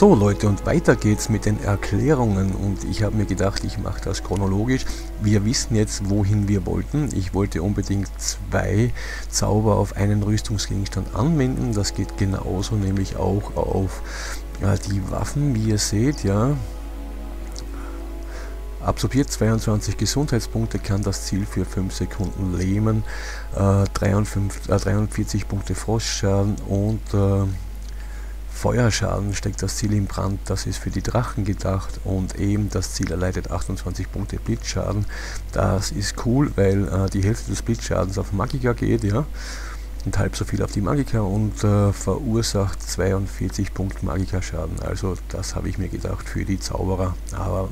So Leute, und weiter geht's mit den Erklärungen, und ich habe mir gedacht, ich mache das chronologisch. Wir wissen jetzt, wohin wir wollten. Ich wollte unbedingt 2 Zauber auf einen Rüstungsgegenstand anwenden. Das geht genauso, nämlich auch auf die Waffen, wie ihr seht, ja. Absorbiert 22 Gesundheitspunkte, kann das Ziel für 5 Sekunden lähmen, 43 Punkte Frostschaden und Feuerschaden. Steckt das Ziel in Brand, das ist für die Drachen gedacht, und eben das Ziel erleidet 28 Punkte Blitzschaden. Das ist cool, weil die Hälfte des Blitzschadens auf Magiker geht, ja, und halb so viel auf die Magiker, und verursacht 42 Punkte Magikerschaden. Also das habe ich mir gedacht für die Zauberer, aber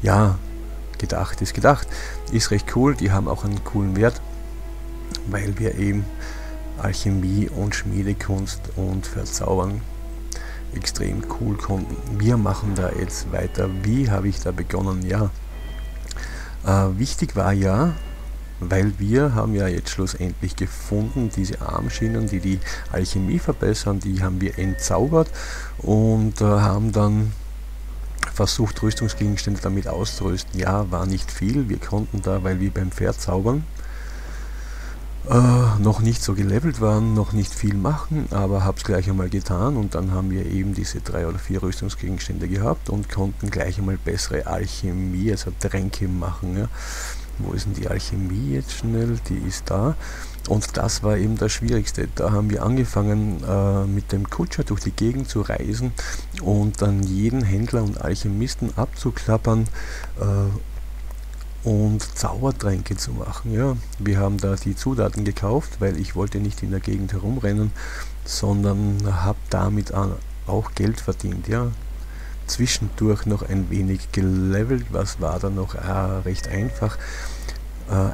ja, gedacht ist gedacht. Ist recht cool, die haben auch einen coolen Wert, weil wir eben Alchemie und Schmiedekunst und Verzaubern extrem cool konnten. Wir machen da jetzt weiter. Wie habe ich da begonnen? Ja, wichtig war ja, weil wir haben ja jetzt schlussendlich gefunden, diese Armschienen, die die Alchemie verbessern, die haben wir entzaubert und haben dann versucht, Rüstungsgegenstände damit auszurüsten. Ja, war nicht viel. Wir konnten da, weil wir beim Verzaubern noch nicht so gelevelt waren, noch nicht viel machen, aber habe es gleich einmal getan, und dann haben wir eben diese 3 oder 4 Rüstungsgegenstände gehabt und konnten gleich einmal bessere Alchemie, also Tränke machen. Ja. Wo ist denn die Alchemie jetzt schnell? Die ist da, und das war eben das Schwierigste. Da haben wir angefangen mit dem Kutscher durch die Gegend zu reisen und dann jeden Händler und Alchemisten abzuklappern und Zaubertränke zu machen. Ja, wir haben da die Zutaten gekauft, weil ich wollte nicht in der Gegend herumrennen, sondern habe damit auch Geld verdient. Ja, zwischendurch noch ein wenig gelevelt. Was war da noch? Recht einfach.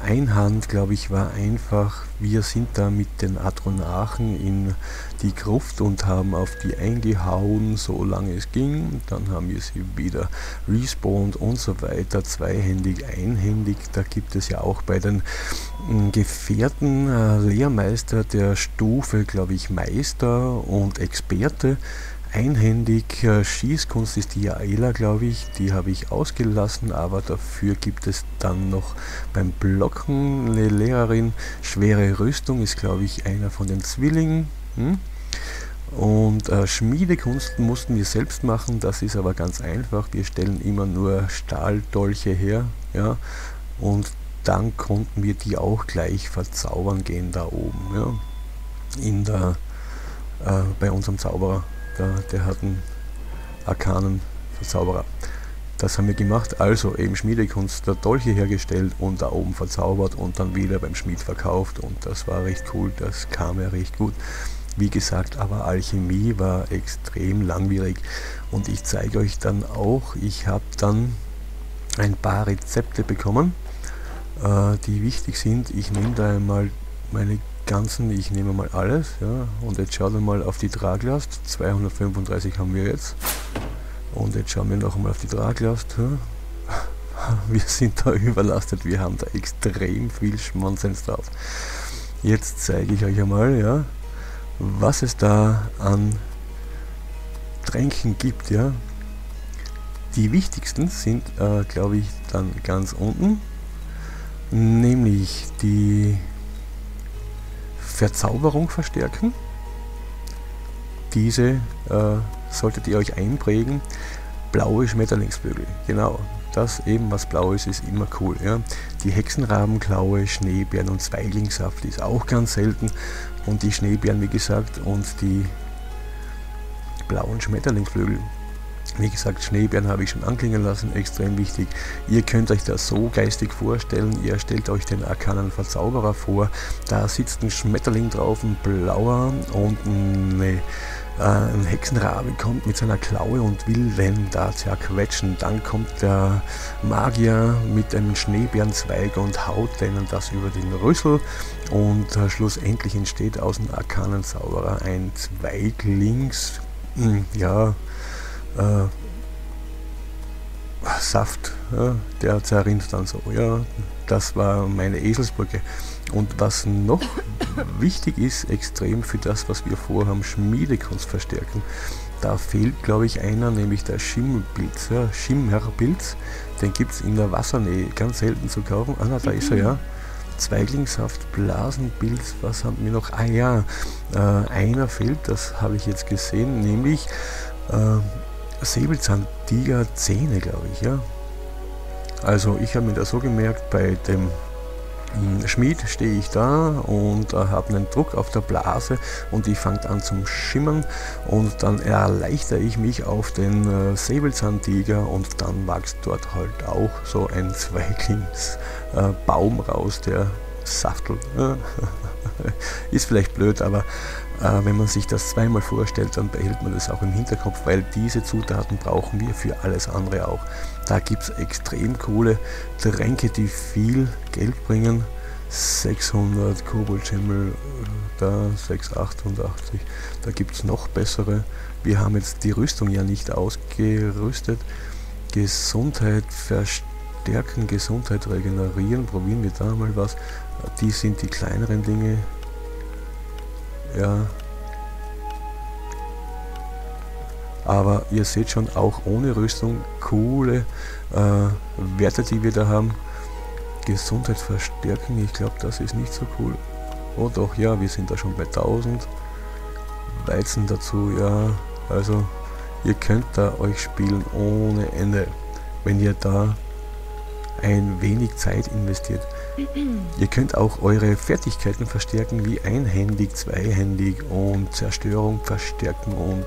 Einhand, glaube ich, war einfach. Wir sind da mit den Adronachen in die Gruft und haben auf die eingehauen, solange es ging. Dann haben wir sie wieder respawned und so weiter. Zweihändig, einhändig. Da gibt es ja auch bei den Gefährten Lehrmeister der Stufe, glaube ich, Meister und Experte. Einhändig, Schießkunst ist die Jaela, glaube ich, die habe ich ausgelassen, aber dafür gibt es dann noch beim Blocken eine Lehrerin. Schwere Rüstung ist, glaube ich, einer von den Zwillingen. Und Schmiedekunst mussten wir selbst machen, das ist aber ganz einfach. Wir stellen immer nur Stahldolche her, ja, und dann konnten wir die auch gleich verzaubern gehen da oben, ja, in der, bei unserem Zauberer. Der hat einen arkanen Verzauberer. Das haben wir gemacht, also eben Schmiedekunst, der Dolche hergestellt und da oben verzaubert und dann wieder beim Schmied verkauft, und das war recht cool, das kam ja recht gut. Wie gesagt, aber Alchemie war extrem langwierig, und ich zeige euch dann auch, ich habe dann ein paar Rezepte bekommen, die wichtig sind. Ich nehme da einmal meine Ganzen, ich nehme mal alles, ja, und jetzt schauen wir mal auf die Traglast. 235 haben wir jetzt, und jetzt schauen wir noch einmal auf die Traglast, ja. Wir sind da überlastet, wir haben da extrem viel Schmonzens drauf. Jetzt zeige ich euch einmal, ja, was es da an Tränken gibt, ja. Die wichtigsten sind, glaube ich, dann ganz unten, nämlich die Verzauberung verstärken. Diese solltet ihr euch einprägen. Blaue Schmetterlingsflügel, genau. Das eben, was blau ist immer cool. Ja. Die Hexenrabenklaue, Schneebären und Zweiglingssaft ist auch ganz selten. Und die Schneebären, wie gesagt, und die blauen Schmetterlingsflügel. Wie gesagt, Schneebären habe ich schon anklingen lassen, extrem wichtig. Ihr könnt euch das so geistig vorstellen, ihr stellt euch den arkanen Verzauberer vor, da sitzt ein Schmetterling drauf, ein blauer, und ein Hexenrabe kommt mit seiner Klaue und will den da zerquetschen. Dann kommt der Magier mit einem Schneebärenzweig und haut denen das über den Rüssel, und schlussendlich entsteht aus dem arkanen Zauberer ein Zweiglings, ja, Saft, ja, der zerrinnt dann so. Ja, das war meine Eselsbrücke. Und was noch wichtig ist, extrem für das, was wir vorhaben, Schmiedekunst verstärken. Da fehlt, glaube ich, einer, nämlich der Schimmelpilz. Ja, Schimmerpilz, den gibt es in der Wassernähe ganz selten zu kaufen. Ah, na, da ist er, ja. Zweiglingssaft, Blasenpilz, was haben wir noch? Ah ja, einer fehlt, das habe ich jetzt gesehen, nämlich Säbelzahntigerzähne, glaube ich, ja. Also ich habe mir das so gemerkt, bei dem Schmied stehe ich da und habe einen Druck auf der Blase und die fängt an zum Schimmern und dann erleichtere ich mich auf den Säbelzahntiger und dann wächst dort halt auch so ein Zweiglingsbaum raus, der saftelt. Ist vielleicht blöd, aber wenn man sich das zweimal vorstellt, dann behält man das auch im Hinterkopf, weil diese Zutaten brauchen wir für alles andere auch. Da gibt es extrem coole Tränke, die viel Geld bringen. 600 Koboldschimmel, da 688, da gibt es noch bessere. Wir haben jetzt die Rüstung ja nicht ausgerüstet. Gesundheit verstärken, Gesundheit regenerieren, probieren wir da mal was. Die sind die kleineren Dinge. Ja, aber ihr seht schon, auch ohne Rüstung coole Werte, die wir da haben. Gesundheit verstärken, ich glaube, das ist nicht so cool. Oh doch, ja, wir sind da schon bei 1000. Weizen dazu, ja, also ihr könnt da euch spielen ohne Ende, wenn ihr da ein wenig Zeit investiert. Ihr könnt auch eure Fertigkeiten verstärken, wie einhändig, zweihändig und Zerstörung verstärken und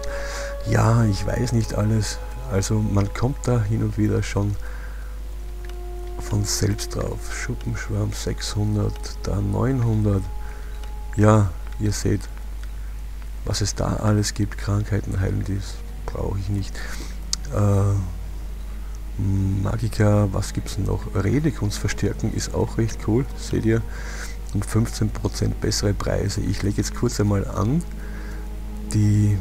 ja, ich weiß nicht alles. Also man kommt da hin und wieder schon von selbst drauf. Schuppenschwarm 600, da 900. Ja, ihr seht, was es da alles gibt. Krankheiten heilen, das brauche ich nicht. Magica, was gibt es noch? Redekunst verstärken ist auch recht cool, seht ihr. Und 15% bessere Preise. Ich lege jetzt kurz einmal an die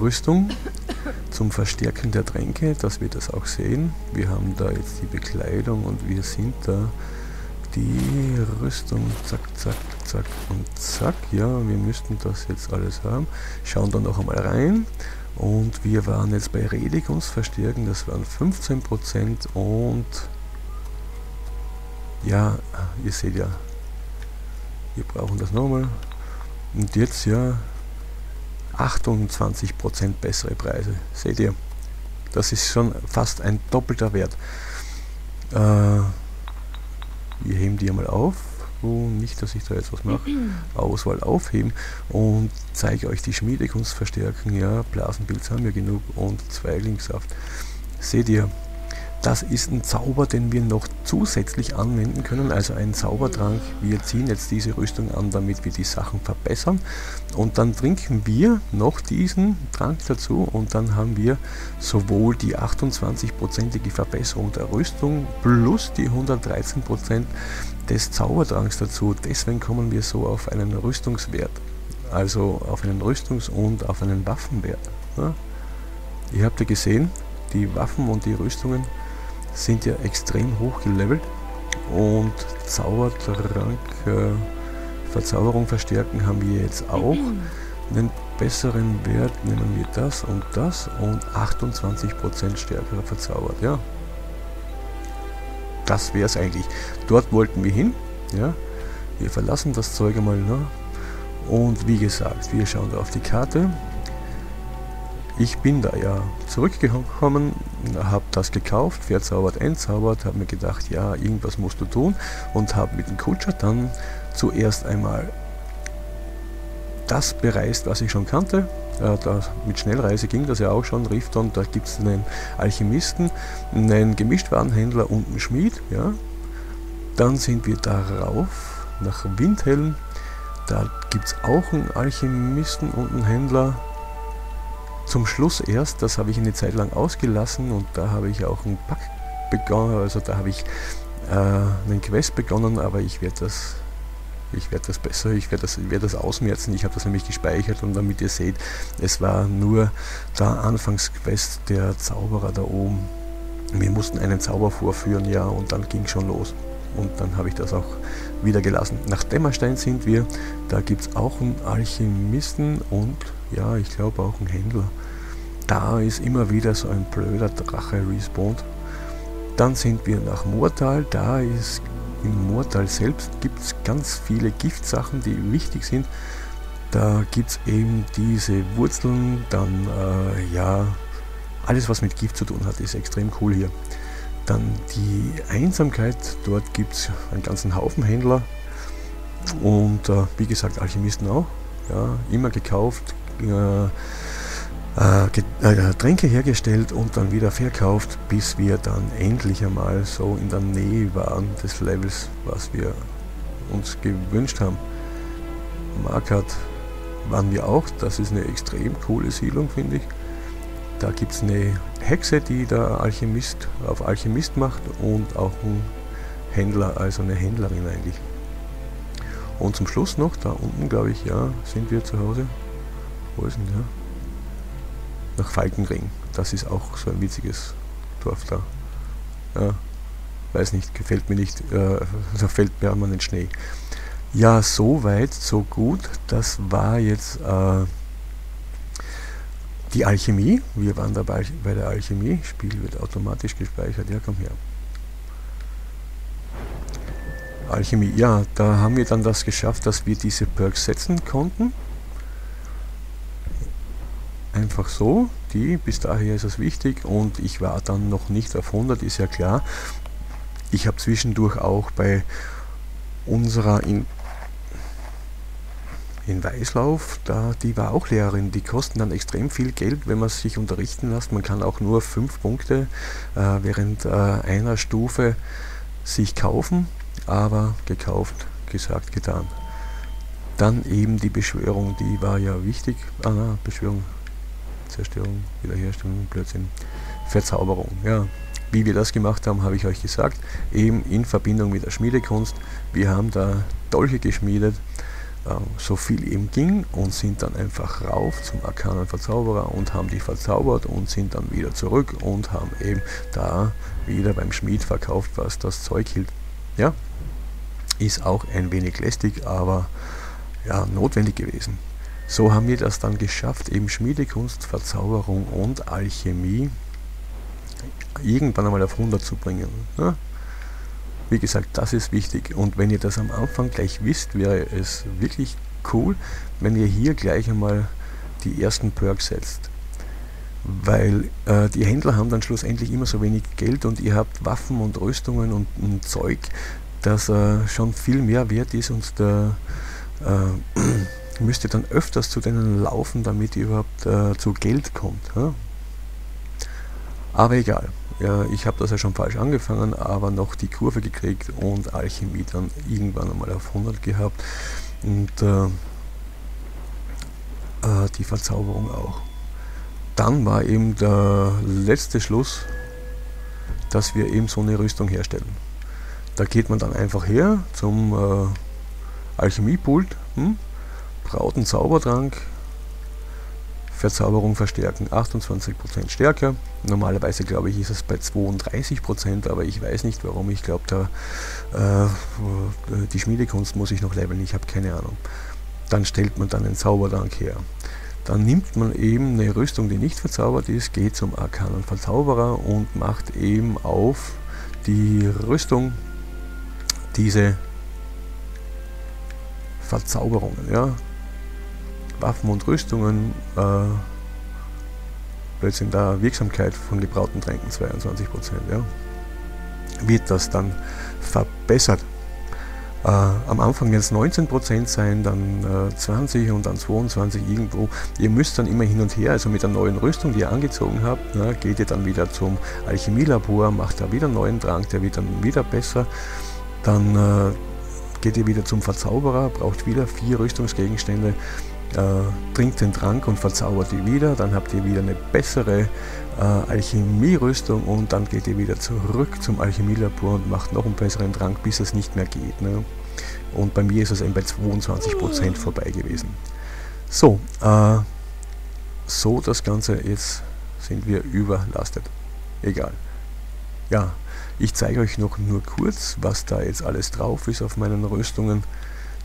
Rüstung zum Verstärken der Tränke, dass wir das auch sehen. Wir haben da jetzt die Bekleidung und wir sind da die Rüstung, zack, zack, zack und zack. Ja, wir müssten das jetzt alles haben. Schauen dann noch einmal rein. Und wir waren jetzt bei Redekunst verstärken, das waren 15% und ja, ihr seht ja, wir brauchen das nochmal. Und jetzt ja 28% bessere Preise, seht ihr, das ist schon fast ein doppelter Wert. Wir heben die einmal auf. Nicht, dass ich da jetzt was mache. Auswahl aufheben und zeige euch die Schmiedekunst verstärken. Ja, Blasenpilz haben wir genug und Zweiglingssaft. Seht ihr, das ist ein Zauber, den wir noch zusätzlich anwenden können, also ein Zaubertrank. Wir ziehen jetzt diese Rüstung an, damit wir die Sachen verbessern und dann trinken wir noch diesen Trank dazu und dann haben wir sowohl die 28%ige Verbesserung der Rüstung plus die 113% des Zaubertranks dazu. Deswegen kommen wir so auf einen Rüstungswert, also auf einen Rüstungs- und auf einen Waffenwert. Ja? Ihr habt ja gesehen, die Waffen und die Rüstungen sind ja extrem hoch gelevelt und Zaubertrank, Verzauberung verstärken haben wir jetzt auch. Einen besseren Wert nehmen wir das und 28% stärker verzaubert, ja. Das wäre es eigentlich. Dort wollten wir hin, ja. Wir verlassen das Zeug einmal, ne? Und wie gesagt, wir schauen da auf die Karte. Ich bin da ja zurückgekommen, habe das gekauft, verzaubert, entzaubert, habe mir gedacht, ja, irgendwas musst du tun und habe mit dem Kutscher dann zuerst einmal das bereist, was ich schon kannte. Mit Schnellreise ging das ja auch schon, Rifton, da gibt es einen Alchemisten, einen Gemischtwarenhändler und einen Schmied. Ja. Dann sind wir darauf nach Windhelm, da gibt es auch einen Alchemisten und einen Händler. Zum Schluss erst, das habe ich eine Zeit lang ausgelassen und da habe ich auch einen Pack begonnen, also da habe ich einen Quest begonnen, aber ich werde das ausmerzen. Ich habe das nämlich gespeichert und damit ihr seht, es war nur der Anfangsquest der Zauberer da oben. Wir mussten einen Zauber vorführen, ja, und dann ging schon los. Und dann habe ich das auch wieder gelassen. Nach Dämmerstein sind wir, da gibt es auch einen Alchemisten und ja, ich glaube auch ein Händler. Da ist immer wieder so ein blöder Drache respawnt. Dann sind wir nach Moortal. Da ist in Moortal selbst gibt es ganz viele Giftsachen, die wichtig sind. Da gibt es eben diese Wurzeln, dann ja, alles was mit Gift zu tun hat, ist extrem cool hier. Dann die Einsamkeit, dort gibt es einen ganzen Haufen Händler und wie gesagt Alchemisten auch, ja, immer gekauft, Tränke hergestellt und dann wieder verkauft, bis wir dann endlich einmal so in der Nähe waren des Levels, was wir uns gewünscht haben. Markart waren wir auch, das ist eine extrem coole Siedlung, finde ich. Da gibt es eine Hexe, die der Alchemist auf Alchemist macht und auch ein Händler, also eine Händlerin eigentlich. Und zum Schluss noch, da unten glaube ich, ja, sind wir zu Hause. Wo ist denn der? Nach Falkenring. Das ist auch so ein witziges Dorf da. Ja, weiß nicht, gefällt mir nicht, da fällt mir an den Schnee. Ja, so weit, so gut. Das war jetzt die Alchemie. Wir waren dabei bei der Alchemie. Spiel wird automatisch gespeichert. Ja, komm her. Alchemie. Ja, da haben wir dann das geschafft, dass wir diese Perks setzen konnten. Einfach so, die, bis daher ist es wichtig und ich war dann noch nicht auf 100, ist ja klar. Ich habe zwischendurch auch bei unserer in Weißlauf, da, die war auch Lehrerin, die kosten dann extrem viel Geld, wenn man sich unterrichten lässt. Man kann auch nur 5 Punkte während einer Stufe sich kaufen, aber gekauft, gesagt, getan. Dann eben die Beschwörung, die war ja wichtig, Beschwörung. Zerstörung, Wiederherstellung, Blödsinn, Verzauberung. Ja, wie wir das gemacht haben, habe ich euch gesagt, eben in Verbindung mit der Schmiedekunst. Wir haben da Dolche geschmiedet, so viel eben ging und sind dann einfach rauf zum arkanen Verzauberer und haben die verzaubert und sind dann wieder zurück und haben eben da wieder beim Schmied verkauft, was das Zeug hielt. Ja, ist auch ein wenig lästig, aber ja, notwendig gewesen. So haben wir das dann geschafft, eben Schmiedekunst, Verzauberung und Alchemie irgendwann einmal auf 100 zu bringen. Ne? Wie gesagt, das ist wichtig und wenn ihr das am Anfang gleich wisst, wäre es wirklich cool, wenn ihr hier gleich einmal die ersten Perks setzt. Weil die Händler haben dann schlussendlich immer so wenig Geld und ihr habt Waffen und Rüstungen und Zeug, das schon viel mehr wert ist und der müsst ihr dann öfters zu denen laufen, damit ihr überhaupt zu Geld kommt. Ja? Aber egal, ja, ich habe das ja schon falsch angefangen, aber noch die Kurve gekriegt und Alchemie dann irgendwann einmal auf 100 gehabt und die Verzauberung auch. Dann war eben der letzte Schluss, dass wir eben so eine Rüstung herstellen. Da geht man dann einfach her zum Alchemiepult, braut einen Zaubertrank, Verzauberung verstärken, 28% stärker. Normalerweise glaube ich ist es bei 32%, aber ich weiß nicht warum. Ich glaube da die Schmiedekunst muss ich noch leveln, ich habe keine Ahnung. Dann stellt man dann einen Zaubertrank her. Dann nimmt man eben eine Rüstung, die nicht verzaubert ist, geht zum arkanen Verzauberer und macht eben auf die Rüstung diese Verzauberungen, ja. Waffen und Rüstungen, plötzlich in der Wirksamkeit von gebrauten Tränken 22%, ja, wird das dann verbessert. Am Anfang jetzt 19% sein, dann 20 und dann 22 irgendwo. Ihr müsst dann immer hin und her, also mit der neuen Rüstung, die ihr angezogen habt, ne, geht ihr dann wieder zum Alchemielabor, macht da wieder einen neuen Trank, der wird dann wieder besser. Dann geht ihr wieder zum Verzauberer, braucht wieder 4 Rüstungsgegenstände, trinkt den Trank und verzaubert die wieder, dann habt ihr wieder eine bessere Alchemie-Rüstung und dann geht ihr wieder zurück zum Alchemielabor und macht noch einen besseren Trank, bis es nicht mehr geht. Ne? Und bei mir ist es eben bei 22% vorbei gewesen. So, so das Ganze, jetzt sind wir überlastet. Egal. Ja, ich zeige euch noch nur kurz, was da jetzt alles drauf ist auf meinen Rüstungen,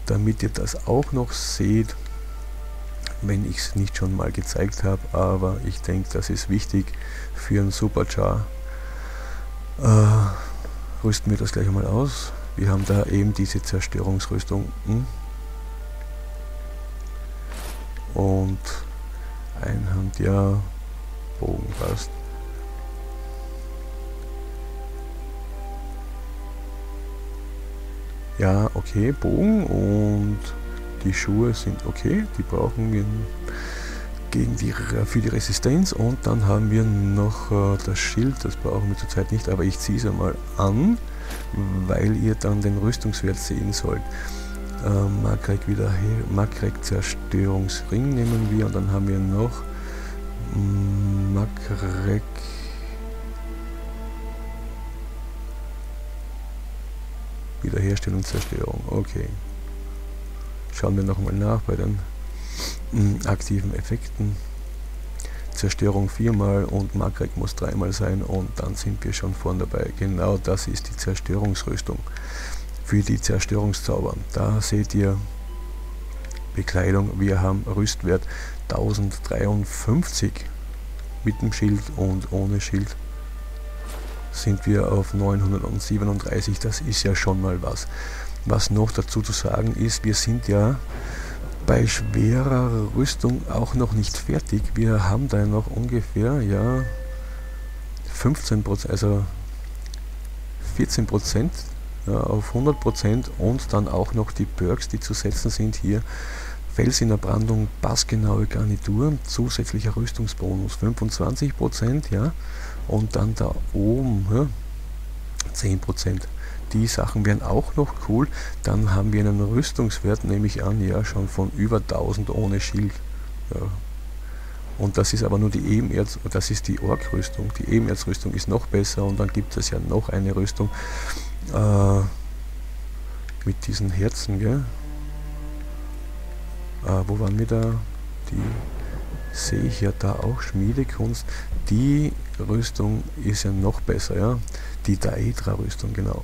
damit ihr das auch noch seht, wenn ich es nicht schon mal gezeigt habe, aber ich denke, das ist wichtig für einen Superchar. Rüsten wir das gleich einmal aus. Wir haben da eben diese Zerstörungsrüstung und Einhand, ja, Bogen passt. Ja, okay, Bogen und die Schuhe sind okay, die brauchen wir gegen die, für die Resistenz, und dann haben wir noch das Schild, das brauchen wir zurzeit nicht, aber ich ziehe es einmal an, weil ihr dann den Rüstungswert sehen sollt. Makrek wieder her, Makrek Zerstörungsring nehmen wir, und dann haben wir noch Makrek Wiederherstellung Zerstörung, okay. Schauen wir nochmal nach bei den aktiven Effekten. Zerstörung 4-mal und Makrek muss 3-mal sein, und dann sind wir schon vorne dabei. Genau, das ist die Zerstörungsrüstung für die Zerstörungszauber. Da seht ihr Bekleidung, wir haben Rüstwert 1053 mit dem Schild, und ohne Schild sind wir auf 937, das ist ja schon mal was. Was noch dazu zu sagen ist, wir sind ja bei schwerer Rüstung auch noch nicht fertig. Wir haben da noch ungefähr, ja, 15%, also 14% auf 100%, und dann auch noch die Perks, die zu setzen sind hier. Fels in der Brandung, passgenaue Garnitur, zusätzlicher Rüstungsbonus 25%, ja, und dann da oben 10%. Die Sachen wären auch noch cool. Dann haben wir einen Rüstungswert, nehme ich an, ja, schon von über 1000 ohne Schild. Ja. Und das ist aber nur die Ebenerz, das ist die Ork-Rüstung. Die Ebenerzrüstung ist noch besser, und dann gibt es ja noch eine Rüstung mit diesen Herzen, gell? Wo waren wir da? Die sehe ich ja da auch, Schmiedekunst. Die Rüstung ist ja noch besser, ja? Die Daedra-Rüstung, genau.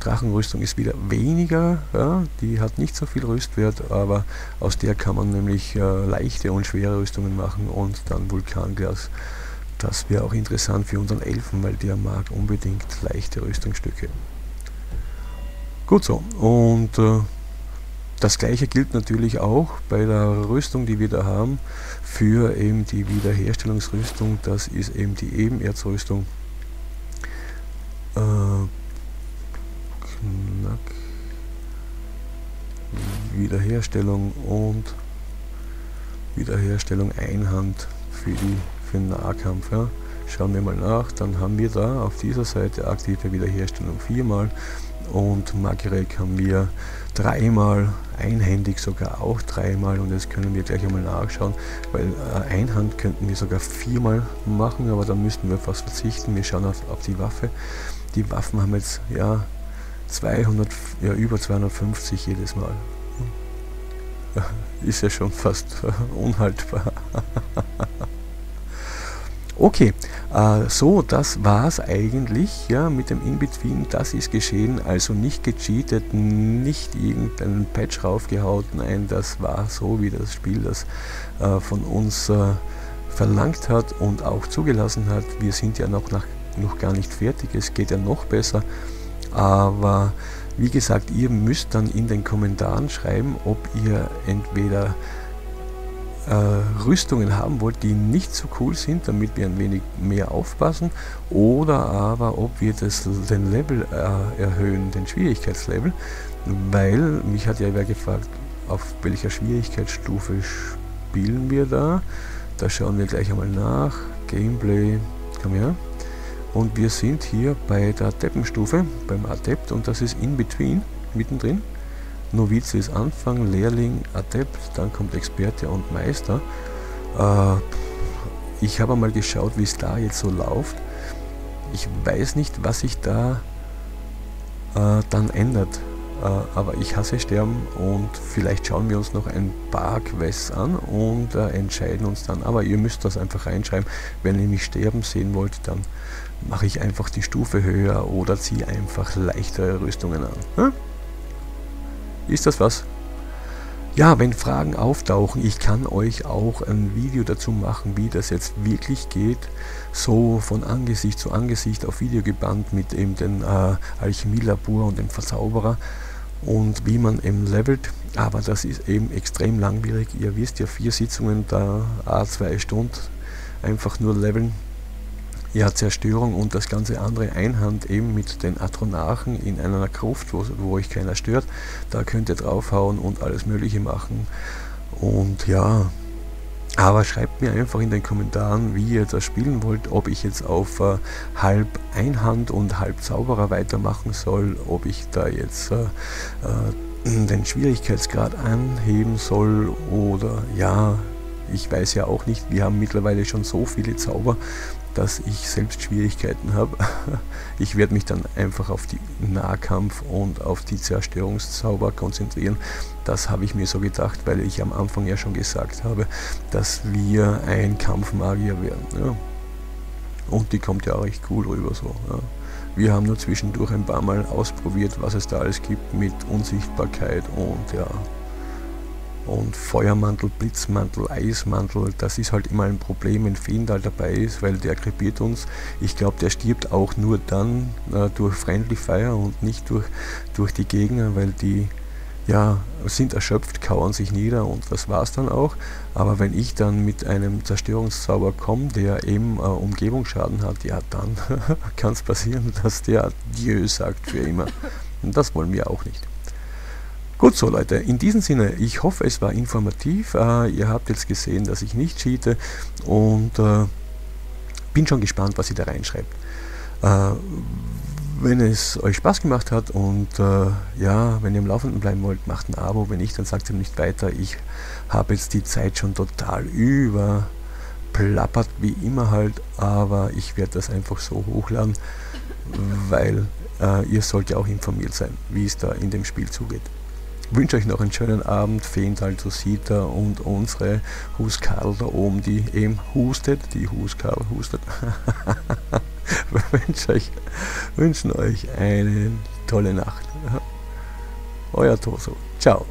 Drachenrüstung ist wieder weniger, ja, die hat nicht so viel Rüstwert, aber aus der kann man nämlich leichte und schwere Rüstungen machen, und dann Vulkanglas. Das wäre auch interessant für unseren Elfen, weil der mag unbedingt leichte Rüstungsstücke. Gut so, und das gleiche gilt natürlich auch bei der Rüstung, die wir da haben, für eben die Wiederherstellungsrüstung, das ist eben die Ebenerzrüstung. Knack. Wiederherstellung und Wiederherstellung Einhand für Nahkampf. Ja. Schauen wir mal nach, dann haben wir da auf dieser Seite aktive Wiederherstellung 4-mal und Makrek haben wir 3-mal, einhändig sogar auch 3-mal, und jetzt können wir gleich einmal nachschauen, weil Einhand könnten wir sogar 4-mal machen, aber da müssten wir fast verzichten. Wir schauen auf die Waffe. Die Waffen haben jetzt ja, 200, ja, über 250 jedes Mal. Ist ja schon fast unhaltbar. Okay, so, das war's eigentlich, ja, mit dem In-Between, das ist geschehen, also nicht gecheatet, nicht irgendeinen Patch raufgehaut, nein, das war so, wie das Spiel das von uns verlangt hat und auch zugelassen hat. Wir sind ja noch gar nicht fertig, es geht ja noch besser, aber wie gesagt, ihr müsst dann in den Kommentaren schreiben, ob ihr entweder Rüstungen haben wollt, die nicht so cool sind, damit wir ein wenig mehr aufpassen, oder aber ob wir den Level erhöhen, den Schwierigkeitslevel, weil mich hat ja wer gefragt, auf welcher Schwierigkeitsstufe spielen wir da. Da schauen wir gleich einmal nach, Gameplay, komm her, und wir sind hier bei der Adeptenstufe, beim Adept, und das ist in between, mittendrin. Novize ist Anfang, Lehrling, Adept, dann kommt Experte und Meister. Ich habe mal geschaut, wie es da jetzt so läuft. Ich weiß nicht, was sich da dann ändert. Aber ich hasse Sterben, und vielleicht schauen wir uns noch ein paar Quests an und entscheiden uns dann. Aber ihr müsst das einfach reinschreiben. Wenn ihr mich sterben sehen wollt, dann mache ich einfach die Stufe höher oder ziehe einfach leichtere Rüstungen an. Hm? Ist das was? Ja, wenn Fragen auftauchen, ich kann euch auch ein Video dazu machen, wie das jetzt wirklich geht, so von Angesicht zu Angesicht auf Video gebannt mit eben dem Alchemielabor und dem Verzauberer und wie man eben levelt, aber das ist eben extrem langwierig, ihr wisst ja, 4 Sitzungen da à 2 Stunden einfach nur leveln, ja Zerstörung und das ganze andere Einhand eben mit den Atronarchen in einer Gruft, wo euch keiner stört, da könnt ihr draufhauen und alles mögliche machen und ja, aber schreibt mir einfach in den Kommentaren, wie ihr das spielen wollt, ob ich jetzt auf halb Einhand und halb Zauberer weitermachen soll, ob ich da jetzt den Schwierigkeitsgrad anheben soll oder ja, ich weiß ja auch nicht, wir haben mittlerweile schon so viele Zauber, dass ich selbst Schwierigkeiten habe. Ich werde mich dann einfach auf die Nahkampf- und auf die Zerstörungszauber konzentrieren. Das habe ich mir so gedacht, weil ich am Anfang ja schon gesagt habe, dass wir ein Kampfmagier werden. Ja. Und die kommt ja auch recht cool rüber so. Ja. Wir haben nur zwischendurch ein paar Mal ausprobiert, was es da alles gibt mit Unsichtbarkeit und ja. Und Feuermantel, Blitzmantel, Eismantel, das ist halt immer ein Problem, wenn Feindal dabei ist, weil der krepiert uns. Ich glaube, der stirbt auch nur dann durch Friendly Fire und nicht durch die Gegner, weil die ja, sind erschöpft, kauern sich nieder und das war's dann auch. Aber wenn ich dann mit einem Zerstörungszauber komme, der eben Umgebungsschaden hat, ja dann kann es passieren, dass der Dieu sagt für immer. Und das wollen wir auch nicht. Gut so Leute, in diesem Sinne, ich hoffe es war informativ, ihr habt jetzt gesehen, dass ich nicht cheate und bin schon gespannt, was ihr da reinschreibt. Wenn es euch Spaß gemacht hat und ja, wenn ihr im Laufenden bleiben wollt, macht ein Abo, wenn nicht, dann sagt ihr nicht weiter, ich habe jetzt die Zeit schon total überplappert, wie immer halt, aber ich werde das einfach so hochladen, weil ihr sollt ja auch informiert sein, wie es da in dem Spiel zugeht. Ich wünsche euch noch einen schönen Abend, Feenthal zu Sita und unsere Huskarl da oben, die eben hustet, die Huskarl hustet. wünschen euch eine tolle Nacht. Euer Toso. Ciao.